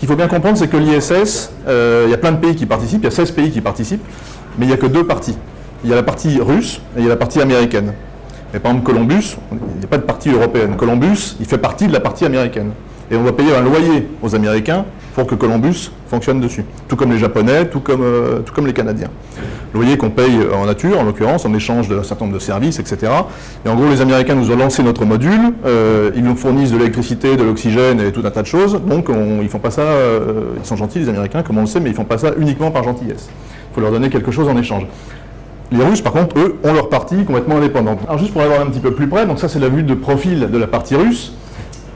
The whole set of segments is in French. Ce qu'il faut bien comprendre, c'est que l'ISS, il y a plein de pays qui participent, il y a 16 pays qui participent, mais il n'y a que deux parties. Il y a la partie russe et il y a la partie américaine. Et par exemple, Columbus, il n'y a pas de partie européenne. Columbus, il fait partie de la partie américaine. Et on va payer un loyer aux Américains pour que Columbus fonctionne dessus. Tout comme les Japonais, tout comme les Canadiens. Loyer qu'on paye en nature, en l'occurrence, en échange d'un certain nombre de services, etc. Et en gros, les Américains nous ont lancé notre module. Ils nous fournissent de l'électricité, de l'oxygène et tout un tas de choses. Donc, ils font pas ça... ils sont gentils, les Américains, comme on le sait, mais ils font pas ça uniquement par gentillesse. Il faut leur donner quelque chose en échange. Les Russes, par contre, eux, ont leur partie complètement indépendante. Alors juste pour avoir un petit peu plus près, donc ça c'est la vue de profil de la partie russe,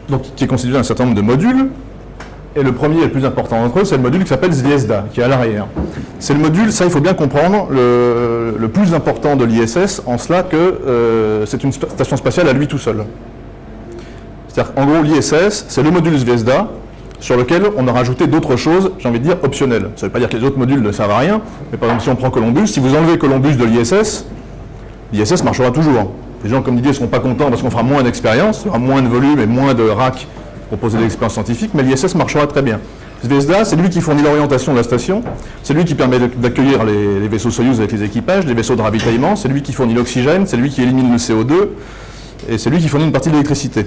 donc, qui est constituée d'un certain nombre de modules. Et le premier et le plus important d'entre eux, c'est le module qui s'appelle Zvezda, qui est à l'arrière. C'est le module, ça il faut bien comprendre, le plus important de l'ISS, en cela que c'est une station spatiale à lui tout seul. C'est-à-dire qu'en gros, l'ISS, c'est le module Zvezda, sur lequel on a rajouté d'autres choses, j'ai envie de dire, optionnelles. Ça ne veut pas dire que les autres modules ne servent à rien, mais par exemple, si on prend Columbus, si vous enlevez Columbus de l'ISS, l'ISS marchera toujours. Les gens, comme Didier, ne seront pas contents parce qu'on fera moins d'expériences, il y aura moins de volume et moins de racks pour proposer des expériences scientifiques, mais l'ISS marchera très bien. Zvezda, c'est lui qui fournit l'orientation de la station, c'est lui qui permet d'accueillir les vaisseaux Soyuz avec les équipages, les vaisseaux de ravitaillement, c'est lui qui fournit l'oxygène, c'est lui qui élimine le CO2, et c'est lui qui fournit une partie de l'électricité.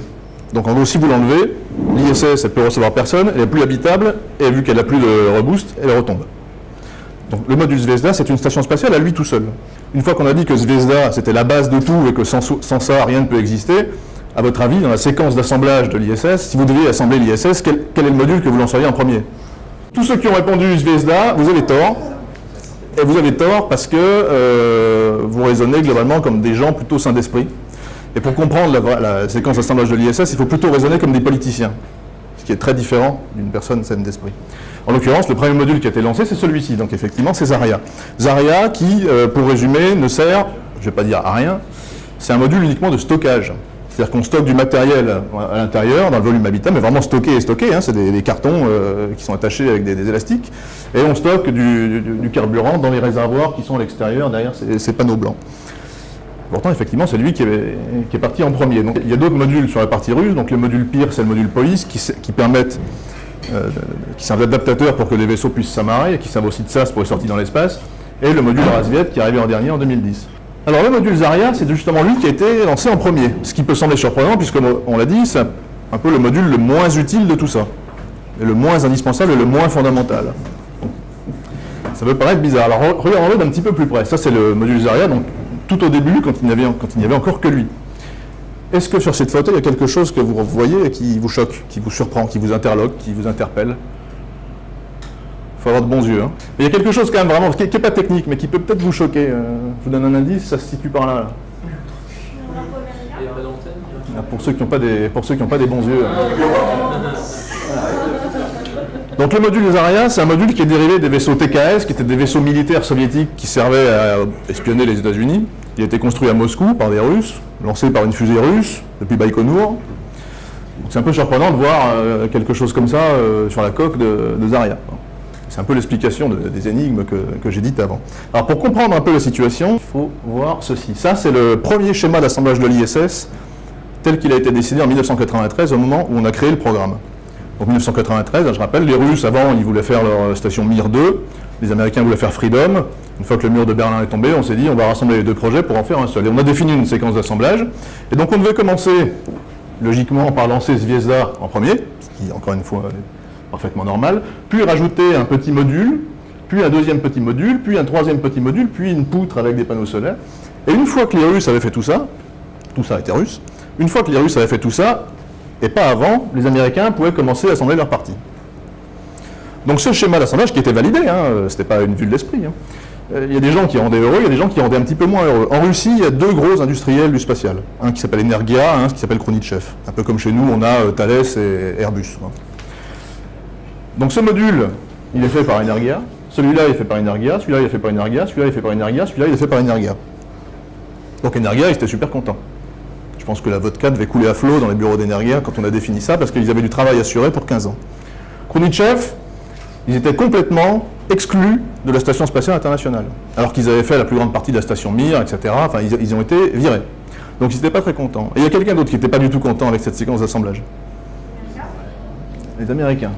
Donc en gros, si vous l'enlevez, l'ISS, elle peut recevoir personne, elle n'est plus habitable, et vu qu'elle n'a plus de reboost, elle retombe. Donc le module Zvezda, c'est une station spatiale à lui tout seul. Une fois qu'on a dit que Zvezda, c'était la base de tout, et que sans ça, rien ne peut exister, à votre avis, dans la séquence d'assemblage de l'ISS, si vous deviez assembler l'ISS, quel est le module que vous lanceriez en premier? Tous ceux qui ont répondu Zvezda, vous avez tort. Et vous avez tort parce que vous raisonnez globalement comme des gens plutôt sains d'esprit. Et pour comprendre la séquence d'assemblage de l'ISS, il faut plutôt raisonner comme des politiciens, ce qui est très différent d'une personne saine d'esprit. En l'occurrence, le premier module qui a été lancé, c'est celui-ci. Donc effectivement, c'est Zarya. Zarya qui, pour résumer, ne sert, je ne vais pas dire à rien, c'est un module uniquement de stockage. C'est-à-dire qu'on stocke du matériel à l'intérieur, dans le volume habitable, mais vraiment stocké et stocké, hein, c'est des cartons qui sont attachés avec des élastiques, et on stocke du carburant dans les réservoirs qui sont à l'extérieur, derrière ces panneaux blancs. Pourtant, effectivement, c'est lui qui est parti en premier. Donc, il y a d'autres modules sur la partie russe. Donc, le module PIR, c'est le module POIS, qui sert d'adaptateur pour que les vaisseaux puissent s'amarrer, et qui sert aussi de SAS pour les sorties dans l'espace. Et le module Razviet, qui est arrivé en dernier, en 2010. Alors, le module Zarya, c'est justement lui qui a été lancé en premier. Ce qui peut sembler surprenant, puisque, on l'a dit, c'est un peu le module le moins utile de tout ça. Et le moins indispensable et le moins fondamental. Ça peut paraître bizarre. Alors, regardons-le d'un petit peu plus près. Ça, c'est le module Zarya, donc tout au début, quand il n'y avait encore que lui. Est-ce que sur cette photo, il y a quelque chose que vous voyez et qui vous choque, qui vous surprend, qui vous interloque, qui vous interpelle? Il faut avoir de bons yeux. Hein. Mais il y a quelque chose quand même vraiment, qui n'est pas technique, mais qui peut peut-être vous choquer. Je vous donne un indice, ça se situe par là. Ah, pour ceux qui n'ont pas des bons yeux. Donc le module Zarya, c'est un module qui est dérivé des vaisseaux TKS, qui étaient des vaisseaux militaires soviétiques qui servaient à espionner les États-Unis. Il a été construit à Moscou par des Russes, lancé par une fusée russe depuis Baïkonour. C'est un peu surprenant de voir quelque chose comme ça sur la coque de Zarya. C'est un peu l'explication des énigmes que j'ai dites avant. Alors pour comprendre un peu la situation, il faut voir ceci. Ça, c'est le premier schéma d'assemblage de l'ISS, tel qu'il a été décidé en 1993, au moment où on a créé le programme. Donc 1993, je rappelle, les Russes, avant, ils voulaient faire leur station Mir 2, les Américains voulaient faire Freedom. Une fois que le mur de Berlin est tombé, on s'est dit, on va rassembler les deux projets pour en faire un seul. Et on a défini une séquence d'assemblage. Et donc on devait commencer, logiquement, par lancer Zvezda en premier, ce qui, encore une fois, est parfaitement normal, puis rajouter un petit module, puis un deuxième petit module, puis un troisième petit module, puis une poutre avec des panneaux solaires. Et une fois que les Russes avaient fait tout ça était russe, une fois que les Russes avaient fait tout ça, et pas avant, les Américains pouvaient commencer à assembler leur partie. Donc ce schéma d'assemblage qui était validé, hein, c'était pas une vue de l'esprit. Hein. Il y a des gens qui rendaient heureux, il y a des gens qui rendaient un petit peu moins heureux. En Russie, il y a deux gros industriels du spatial, un qui s'appelle Energia, un qui s'appelle Khrouchtchev. Un peu comme chez nous, on a Thales et Airbus. Hein. Donc ce module, il est fait par Energia, celui-là il est fait par Energia, celui-là il est fait par Energia, celui-là il est fait par Energia, celui-là il est fait par Energia. Donc Energia, ils étaient super contents. Je pense que la vodka devait couler à flot dans les bureaux d'Energia quand on a défini ça, parce qu'ils avaient du travail assuré pour 15 ans. Khrouchtchev, ils étaient complètement exclus de la station spatiale internationale, alors qu'ils avaient fait la plus grande partie de la station Mir, etc. Enfin, ils ont été virés. Donc, ils n'étaient pas très contents. Et il y a quelqu'un d'autre qui n'était pas du tout content avec cette séquence d'assemblage. Les Américains.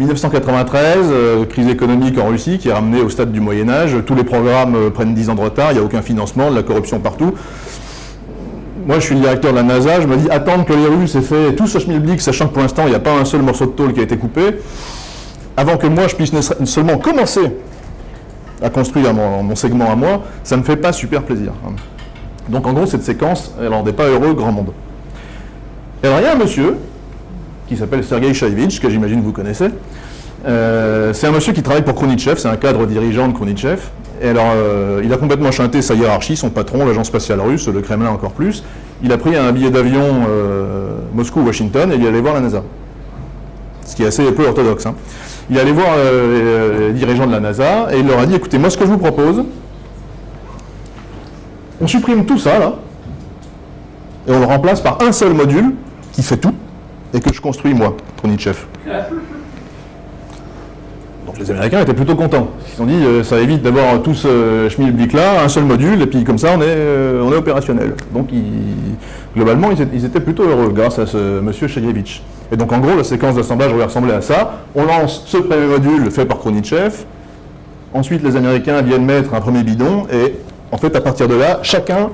1993, crise économique en Russie qui est ramenée au stade du Moyen-Âge. Tous les programmes prennent 10 ans de retard, il n'y a aucun financement, de la corruption partout. Moi, je suis le directeur de la NASA, je me dis, attendre que les Russes aient fait tout ce schmilblick, sachant que pour l'instant, il n'y a pas un seul morceau de tôle qui a été coupé, avant que moi, je puisse seulement commencer à construire mon segment à moi, ça ne me fait pas super plaisir. Donc, en gros, cette séquence, elle ne rendait pas heureux grand monde. Et alors, il y a un monsieur qui s'appelle Sergueï Chaïvitch, que j'imagine vous connaissez. C'est un monsieur qui travaille pour Khrouchtchev, c'est un cadre dirigeant de Khrouchtchev. Et alors, il a complètement chanté sa hiérarchie, son patron, l'agence spatiale russe, le Kremlin encore plus. Il a pris un billet d'avion Moscou-Washington et il est allé voir la NASA. Ce qui est assez peu orthodoxe. Hein. Il est allé voir les dirigeants de la NASA et il leur a dit, écoutez, moi ce que je vous propose, on supprime tout ça, là, et on le remplace par un seul module qui fait tout, et que je construis moi, Khrouchtchev. Donc les Américains étaient plutôt contents. Ils se sont dit, ça évite d'avoir tout ce schmilblick là, un seul module, et puis comme ça on est opérationnel. Donc globalement ils étaient plutôt heureux grâce à ce monsieur Chaïevitch. Et donc en gros la séquence d'assemblage ressemblait à ça. On lance ce premier module fait par Khrouchtchev, ensuite les Américains viennent mettre un premier bidon, et en fait à partir de là, chacun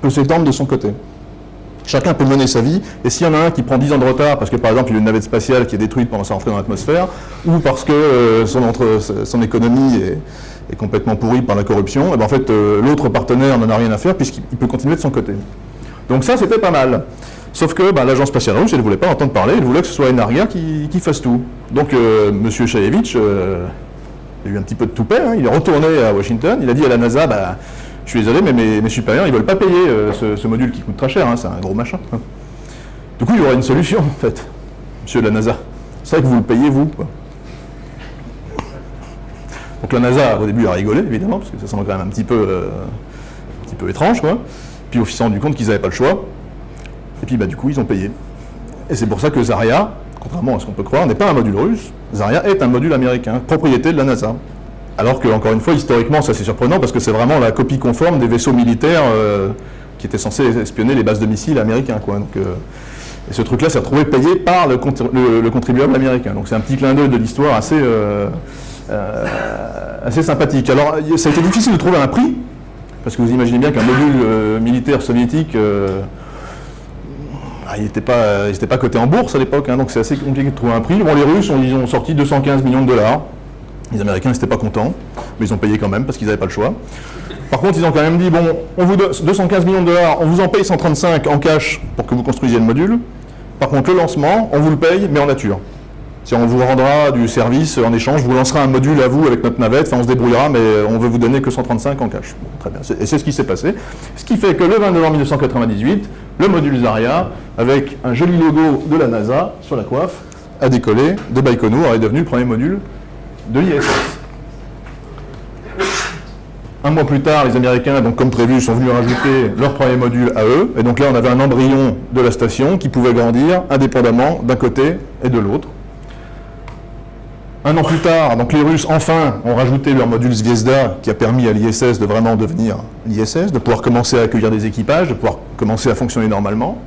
peut s'étendre de son côté. Chacun peut mener sa vie, et s'il y en a un qui prend 10 ans de retard, parce que par exemple il y a une navette spatiale qui est détruite pendant sa rentrée dans l'atmosphère, ou parce que son économie est complètement pourrie par la corruption, et bien en fait l'autre partenaire n'en a rien à faire puisqu'il peut continuer de son côté. Donc ça c'était pas mal. Sauf que l'agence spatiale russe, elle ne voulait pas entendre parler, elle voulait que ce soit Enarga qui fasse tout. Donc monsieur Chaïevitch a eu un petit peu de toupet, hein, il est retourné à Washington, il a dit à la NASA, je suis désolé, mais mes supérieurs, ils ne veulent pas payer ce module qui coûte très cher, hein, c'est un gros machin. Hein. Du coup, il y aura une solution, en fait, monsieur de la NASA. C'est vrai que vous le payez, vous, quoi. Donc la NASA, au début, a rigolé, évidemment, parce que ça semble quand même un petit peu étrange, quoi. Puis ils se sont rendus compte qu'ils n'avaient pas le choix. Et puis, du coup, ils ont payé. Et c'est pour ça que Zarya, contrairement à ce qu'on peut croire, n'est pas un module russe. Zarya est un module américain, propriété de la NASA. Alors que, encore une fois, historiquement, ça c'est surprenant parce que c'est vraiment la copie conforme des vaisseaux militaires qui étaient censés espionner les bases de missiles américains. Quoi. Donc, et ce truc-là s'est retrouvé payé par le contribuable américain. Donc c'est un petit clin d'œil de l'histoire assez, assez sympathique. Alors ça a été difficile de trouver un prix, parce que vous imaginez bien qu'un module militaire soviétique, il n'était pas coté en bourse à l'époque, hein, donc c'est assez compliqué de trouver un prix. Bon, les Russes, ils ont sorti 215 millions de dollars. Les Américains n'étaient pas contents, mais ils ont payé quand même parce qu'ils n'avaient pas le choix. Par contre, ils ont quand même dit, bon, on vous donne 215 millions de dollars, on vous en paye 135 en cash pour que vous construisiez le module. Par contre, le lancement, on vous le paye, mais en nature. On vous rendra du service en échange, vous lancera un module à vous avec notre navette, enfin on se débrouillera, mais on veut vous donner que 135 en cash. Bon, très bien, et c'est ce qui s'est passé. Ce qui fait que le 20 novembre 1998, le module Zarya, avec un joli logo de la NASA sur la coiffe, a décollé de Baïkonour et est devenu le premier module de l'ISS. Un mois plus tard, les Américains, donc comme prévu, sont venus rajouter leur premier module à eux. Et donc là, on avait un embryon de la station qui pouvait grandir indépendamment d'un côté et de l'autre. Un an plus tard, donc les Russes, enfin, ont rajouté leur module Zvezda qui a permis à l'ISS de vraiment devenir l'ISS, de pouvoir commencer à accueillir des équipages, de pouvoir commencer à fonctionner normalement.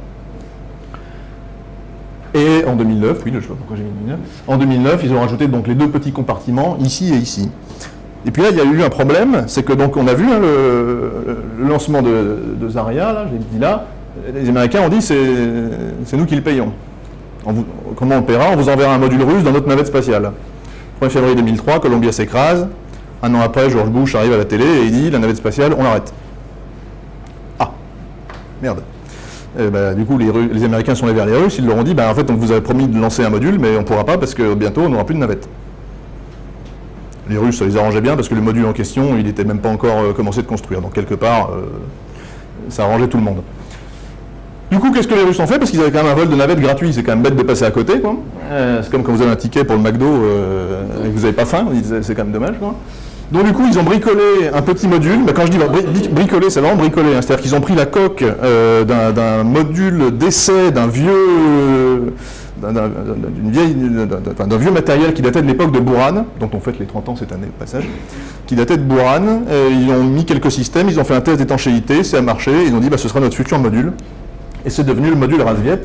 Et en 2009, oui, je ne sais pas pourquoi j'ai mis 2009, en 2009, ils ont rajouté donc les deux petits compartiments, ici et ici. Et puis là, il y a eu un problème, c'est que donc on a vu hein, le lancement de Zarya, là, j'ai dit là, les Américains ont dit c'est nous qui le payons. Comment on le paiera? On vous enverra un module russe dans notre navette spatiale. 1er février 2003, Columbia s'écrase. Un an après, George Bush arrive à la télé et il dit la navette spatiale, on l'arrête. Ah, merde. Du coup, les Américains sont allés vers les Russes, ils leur ont dit en fait, on vous avait promis de lancer un module, mais on ne pourra pas parce que bientôt, on n'aura plus de navette. Les Russes, ça les arrangeait bien parce que le module en question, il n'était même pas encore commencé de construire. Donc, quelque part, ça arrangeait tout le monde. Du coup, qu'est-ce que les Russes ont fait? Parce qu'ils avaient quand même un vol de navette gratuit, c'est quand même bête de passer à côté. C'est comme quand vous avez un ticket pour le McDo et que vous n'avez pas faim, c'est quand même dommage. Quoi. Donc du coup, ils ont bricolé un petit module. Quand je dis bricoler, c'est vraiment bricoler. Hein. C'est-à-dire qu'ils ont pris la coque d'un module d'essai, d'un vieux matériel qui datait de l'époque de Buran, dont on fête les 30 ans cette année, au passage, qui datait de Buran. Ils ont mis quelques systèmes, ils ont fait un test d'étanchéité, ça a marché, ils ont dit, ce sera notre futur module. Et c'est devenu le module Razviet,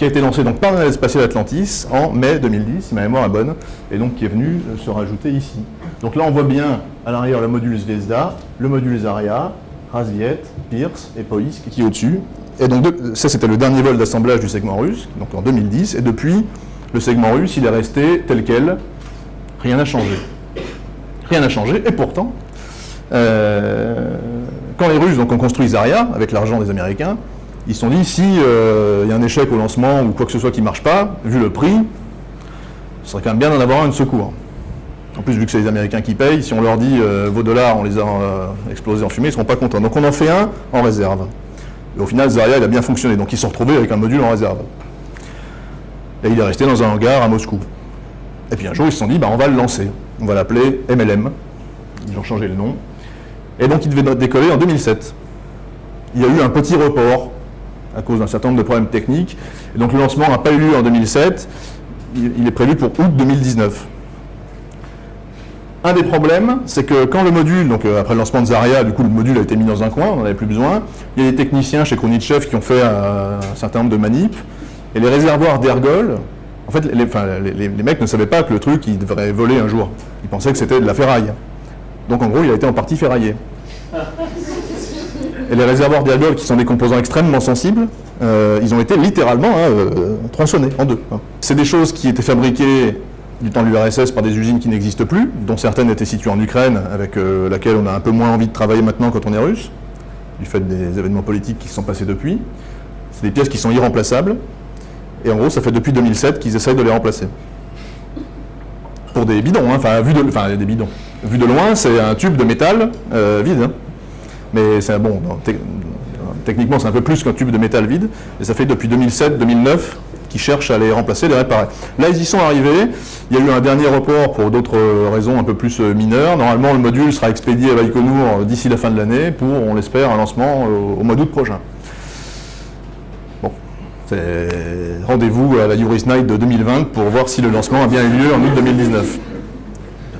qui a été lancé donc par l'analyse spatiale Atlantis en mai 2010, si ma mémoire est bonne, et donc qui est venu se rajouter ici. Donc là, on voit bien à l'arrière le modulus Vesta, le modulus Aria, Razviet, Peirce et Poisk qui est au-dessus. Et donc, ça, c'était le dernier vol d'assemblage du segment russe, donc en 2010. Et depuis, le segment russe, il est resté tel quel. Rien n'a changé. Rien n'a changé. Et pourtant, quand les Russes donc, ont construit Zarya, avec l'argent des Américains, ils se sont dit, si y a un échec au lancement ou quoi que ce soit qui ne marche pas, vu le prix, ce serait quand même bien d'en avoir un de secours. En plus, vu que c'est les Américains qui payent, si on leur dit vos dollars, on les a explosés en fumée, ils ne seront pas contents. Donc on en fait un en réserve. Et au final, Zarya, il a bien fonctionné. Donc, ils se sont retrouvés avec un module en réserve. Et il est resté dans un hangar à Moscou. Et puis, un jour, ils se sont dit, bah, on va le lancer. On va l'appeler MLM. Ils ont changé le nom. Et donc, il devait décoller en 2007. Il y a eu un petit report à cause d'un certain nombre de problèmes techniques. Et donc, le lancement n'a pas eu lieu en 2007. Il est prévu pour août 2019. Un des problèmes, c'est que quand le module, donc après le lancement de Zarya, du coup le module a été mis dans un coin, on n'en avait plus besoin, il y a des techniciens chez Khrouchtchev qui ont fait un certain nombre de manips, et les réservoirs d'ergol, en fait les mecs ne savaient pas que le truc il devrait voler un jour, ils pensaient que c'était de la ferraille. Donc en gros il a été en partie ferraillé. Et les réservoirs d'ergol qui sont des composants extrêmement sensibles, ils ont été littéralement tronçonnés en deux. C'est des choses qui étaient fabriquées du temps de l'URSS par des usines qui n'existent plus, dont certaines étaient situées en Ukraine, avec laquelle on a un peu moins envie de travailler maintenant quand on est russe, du fait des événements politiques qui se sont passés depuis. C'est des pièces qui sont irremplaçables, et en gros, ça fait depuis 2007 qu'ils essayent de les remplacer. Pour des bidons, Vu de loin, c'est un tube de métal vide. Hein. Mais c'est bon, techniquement, c'est un peu plus qu'un tube de métal vide, et ça fait depuis 2007-2009 qui cherchent à les remplacer, les réparer. Là, ils y sont arrivés. Il y a eu un dernier report pour d'autres raisons un peu plus mineures. Normalement, le module sera expédié à Baïkonour d'ici la fin de l'année pour, on l'espère, un lancement au mois d'août prochain. Bon, c'est rendez-vous à la Yuri's Night de 2020 pour voir si le lancement a bien eu lieu en août 2019.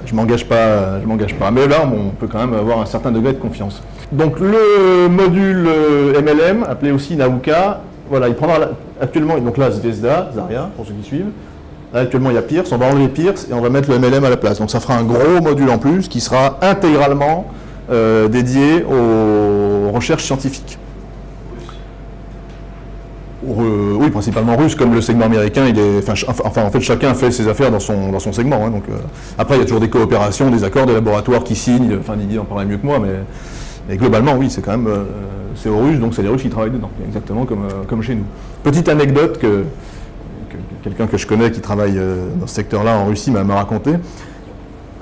Je m'engage pas. Mais là, on peut quand même avoir un certain degré de confiance. Donc, le module MLM, appelé aussi Nauka, voilà, il prendra actuellement, donc là Zvezda, Zarya, pour ceux qui suivent. Là, actuellement il y a Peirce, on va enlever Peirce et on va mettre le MLM à la place. Donc ça fera un gros module en plus qui sera intégralement dédié aux recherches scientifiques. Oui, principalement russe, comme le segment américain, il est, enfin en fait chacun fait ses affaires dans son segment. Hein, donc, après il y a toujours des coopérations, des accords, des laboratoires qui signent, enfin Didier en parlait mieux que moi, mais globalement oui, c'est quand même... c'est aux Russes, donc c'est les Russes qui travaillent dedans, exactement comme chez nous. Petite anecdote que quelqu'un que je connais qui travaille dans ce secteur-là en Russie m'a raconté.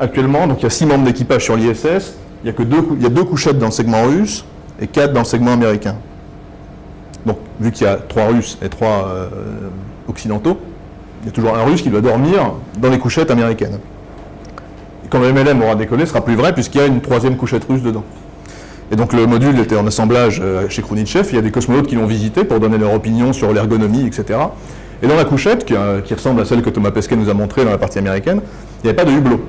Actuellement, donc il y a 6 membres d'équipage sur l'ISS, il y a deux couchettes dans le segment russe et 4 dans le segment américain. Donc, vu qu'il y a 3 Russes et 3 occidentaux, il y a toujours un Russe qui doit dormir dans les couchettes américaines. Et quand le MLM aura décollé, ce sera plus vrai puisqu'il y a une 3e couchette russe dedans. Et donc le module était en assemblage chez Khrouchtchev, il y a des cosmonautes qui l'ont visité pour donner leur opinion sur l'ergonomie, etc. Et dans la couchette, qui ressemble à celle que Thomas Pesquet nous a montrée dans la partie américaine, il n'y avait pas de hublot.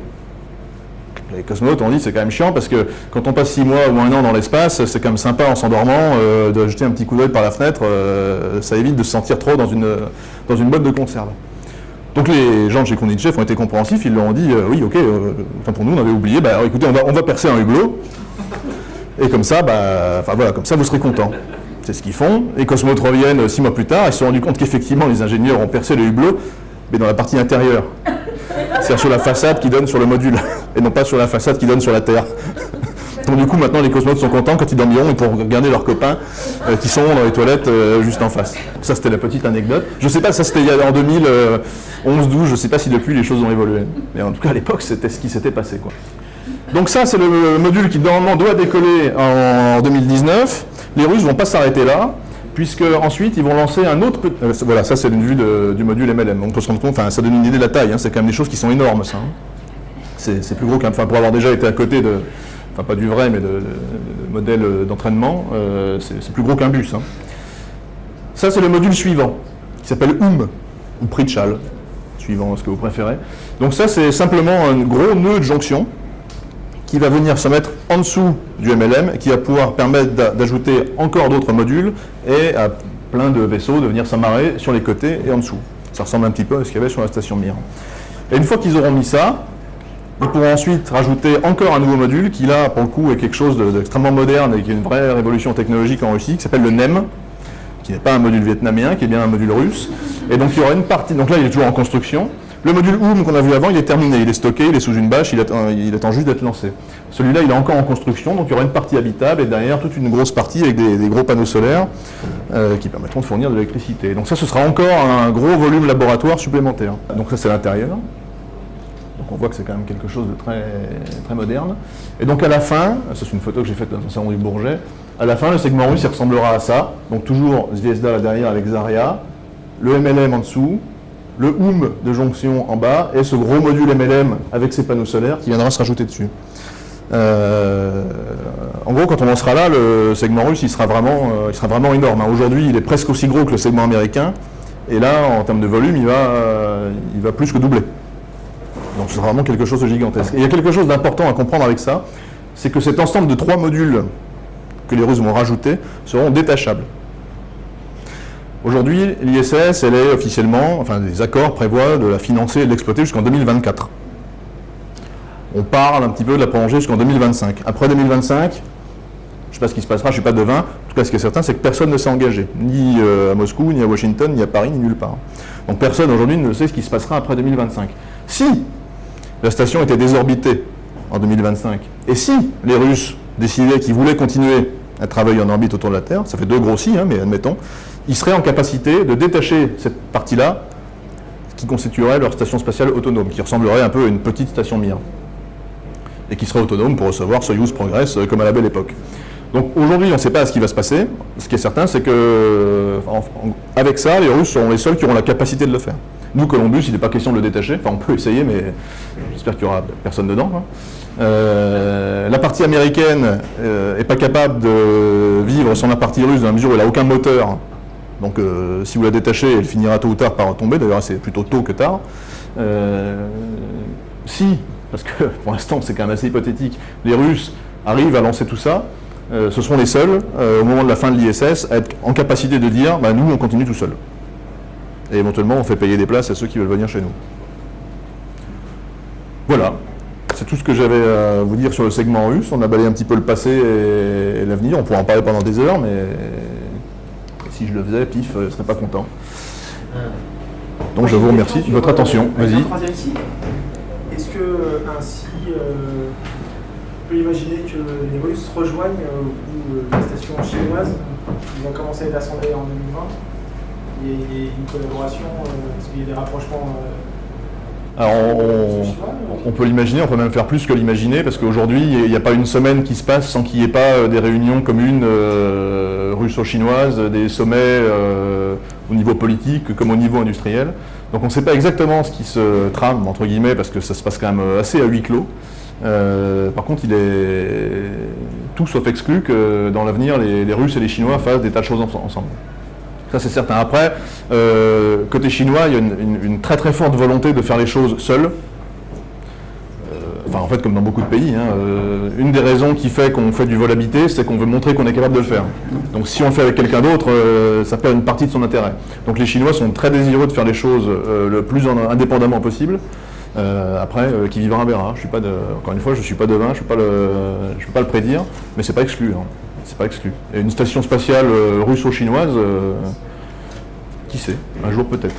Les cosmonautes ont dit c'est quand même chiant parce que quand on passe 6 mois ou 1 an dans l'espace, c'est quand même sympa en s'endormant de jeter un petit coup d'œil par la fenêtre, ça évite de se sentir trop dans une boîte de conserve. Donc les gens de chez Khrouchtchev ont été compréhensifs, ils leur ont dit oui ok, pour nous on avait oublié, bah alors, écoutez on va percer un hublot. Et comme ça, comme ça, vous serez content. C'est ce qu'ils font. Les cosmonautes reviennent 6 mois plus tard. Ils se sont rendus compte qu'effectivement, les ingénieurs ont percé le hublot, mais dans la partie intérieure. C'est-à-dire sur la façade qui donne sur le module, et non pas sur la façade qui donne sur la Terre. Donc du coup, maintenant, les cosmonautes sont contents quand ils dormiront, ils pourront regarder leurs copains qui sont dans les toilettes juste en face. Ça, c'était la petite anecdote. Je ne sais pas, ça c'était en 2011-12, je ne sais pas si depuis les choses ont évolué. Mais en tout cas, à l'époque, c'était ce qui s'était passé, quoi. Donc ça, c'est le module qui, normalement, doit décoller en 2019. Les Russes ne vont pas s'arrêter là, puisque ensuite, ils vont lancer un autre... Voilà, ça, c'est une vue du module MLM. On peut se rendre compte, ça donne une idée de la taille. Hein. C'est quand même des choses qui sont énormes, ça. C'est plus gros qu'un... Pour avoir déjà été à côté de... Enfin, pas du vrai, mais de modèle d'entraînement, c'est plus gros qu'un bus. Hein. Ça, c'est le module suivant, qui s'appelle Oum, ou Prichal, suivant ce que vous préférez. Donc ça, c'est simplement un gros nœud de jonction, qui va venir se mettre en dessous du MLM, qui va pouvoir permettre d'ajouter encore d'autres modules et à plein de vaisseaux de venir s'amarrer sur les côtés et en dessous. Ça ressemble un petit peu à ce qu'il y avait sur la station Mir. Et une fois qu'ils auront mis ça, ils pourront ensuite rajouter encore un nouveau module qui là, pour le coup, est quelque chose d'extrêmement moderne et qui est une vraie révolution technologique en Russie, qui s'appelle le NEM, qui n'est pas un module vietnamien, qui est bien un module russe. Et donc il y aura une partie, donc là il est toujours en construction. Le module OOM qu'on a vu avant, il est terminé, il est stocké, il est sous une bâche, il attend juste d'être lancé. Celui-là, il est encore en construction, donc il y aura une partie habitable et derrière toute une grosse partie avec des gros panneaux solaires qui permettront de fournir de l'électricité. Donc ça, ce sera encore un gros volume laboratoire supplémentaire. Donc ça, c'est l'intérieur. Donc on voit que c'est quand même quelque chose de très, très moderne. Et donc à la fin, ça c'est une photo que j'ai faite dans le salon du Bourget, à la fin, le segment russe, il ressemblera à ça. Donc toujours Zvezda là derrière avec Zarya, le MLM en dessous, le OOM de jonction en bas et ce gros module MLM avec ses panneaux solaires qui viendra se rajouter dessus. En gros, quand on en sera là, le segment russe, il sera vraiment énorme. Aujourd'hui, il est presque aussi gros que le segment américain. Et là, en termes de volume, il va plus que doubler. Donc, ce sera vraiment quelque chose de gigantesque. Et il y a quelque chose d'important à comprendre avec ça, c'est que cet ensemble de 3 modules que les Russes vont rajouter seront détachables. Aujourd'hui, l'ISS, elle est officiellement, enfin les accords prévoient de la financer et de l'exploiter jusqu'en 2024. On parle un petit peu de la prolonger jusqu'en 2025. Après 2025, je ne sais pas ce qui se passera, je ne suis pas devin. En tout cas, ce qui est certain, c'est que personne ne s'est engagé, ni à Moscou, ni à Washington, ni à Paris, ni nulle part. Donc personne aujourd'hui ne sait ce qui se passera après 2025. Si la station était désorbitée en 2025, et si les Russes décidaient qu'ils voulaient continuer à travailler en orbite autour de la Terre, ça fait 2 gros si, hein, mais admettons, ils seraient en capacité de détacher cette partie-là qui constituerait leur station spatiale autonome, qui ressemblerait un peu à une petite station Mir, et qui serait autonome pour recevoir Soyuz Progress comme à la belle époque. Donc aujourd'hui, on ne sait pas ce qui va se passer. Ce qui est certain, c'est que avec ça, les Russes seront les seuls qui auront la capacité de le faire. Nous, Columbus, il n'est pas question de le détacher. Enfin, on peut essayer, mais j'espère qu'il n'y aura personne dedans, hein. La partie américaine n'est pas capable de vivre sans la partie russe dans la mesure où elle n'a aucun moteur. Donc, si vous la détachez, elle finira tôt ou tard par retomber. D'ailleurs, c'est plutôt tôt que tard. Si, parce que pour l'instant, c'est quand même assez hypothétique, les Russes arrivent à lancer tout ça, ce seront les seuls, au moment de la fin de l'ISS, à être en capacité de dire bah, « nous, on continue tout seul ». Et éventuellement, on fait payer des places à ceux qui veulent venir chez nous. Voilà. C'est tout ce que j'avais à vous dire sur le segment russe. On a balayé un petit peu le passé et l'avenir. On pourrait en parler pendant des heures, mais si je le faisais, pif, je ne serais pas content. Donc je vous remercie de votre attention. Vas-y. Est-ce que ainsi, on peut imaginer que les Russes rejoignent la station chinoise? Ils ont commencé à être assemblés en 2020. Il y a une collaboration, il y a des rapprochements. Alors on peut l'imaginer, on peut même faire plus que l'imaginer, parce qu'aujourd'hui, il n'y a pas une semaine qui se passe sans qu'il n'y ait pas des réunions communes russo-chinoises, des sommets au niveau politique comme au niveau industriel. Donc on ne sait pas exactement ce qui se trame, entre guillemets, parce que ça se passe quand même assez à huis clos. Par contre, il est tout sauf exclu que dans l'avenir, les Russes et les Chinois fassent des tas de choses ensemble. Ça c'est certain. Après, côté chinois, il y a une très très forte volonté de faire les choses seules. Enfin en fait comme dans beaucoup de pays, hein, une des raisons qui fait qu'on fait du vol habité, c'est qu'on veut montrer qu'on est capable de le faire. Donc si on le fait avec quelqu'un d'autre, ça perd une partie de son intérêt. Donc les Chinois sont très désireux de faire les choses le plus indépendamment possible. Après, qui vivra verra. Je suis pas de, encore une fois, je ne suis pas devin, je peux pas le prédire, mais c'est pas exclu. Hein. C'est pas exclu. Et une station spatiale russo-chinoise, qui sait? Un jour peut-être.